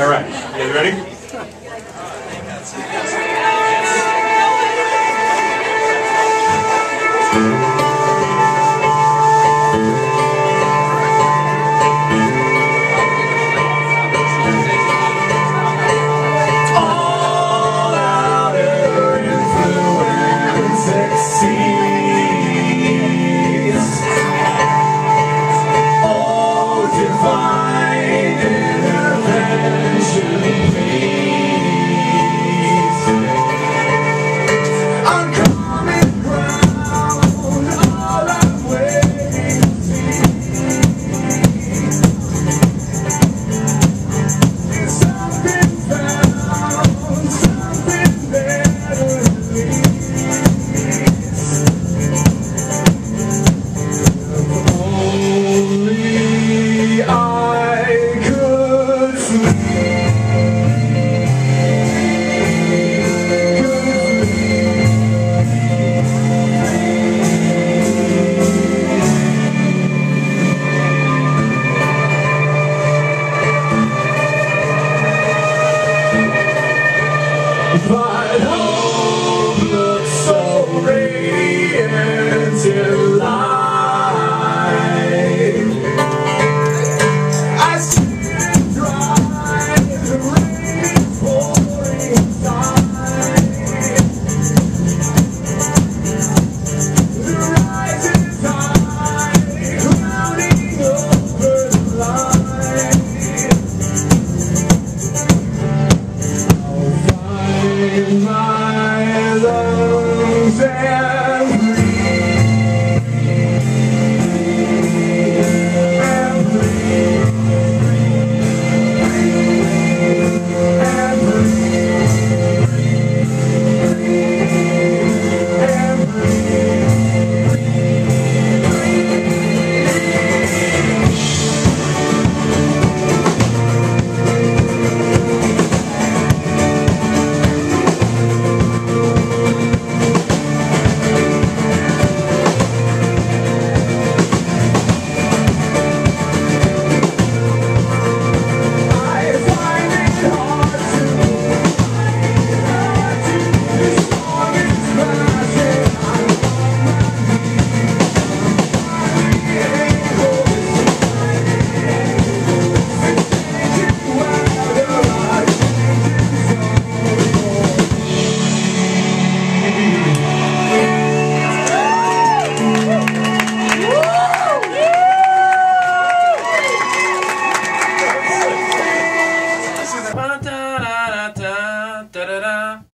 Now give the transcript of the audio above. All right, you guys ready?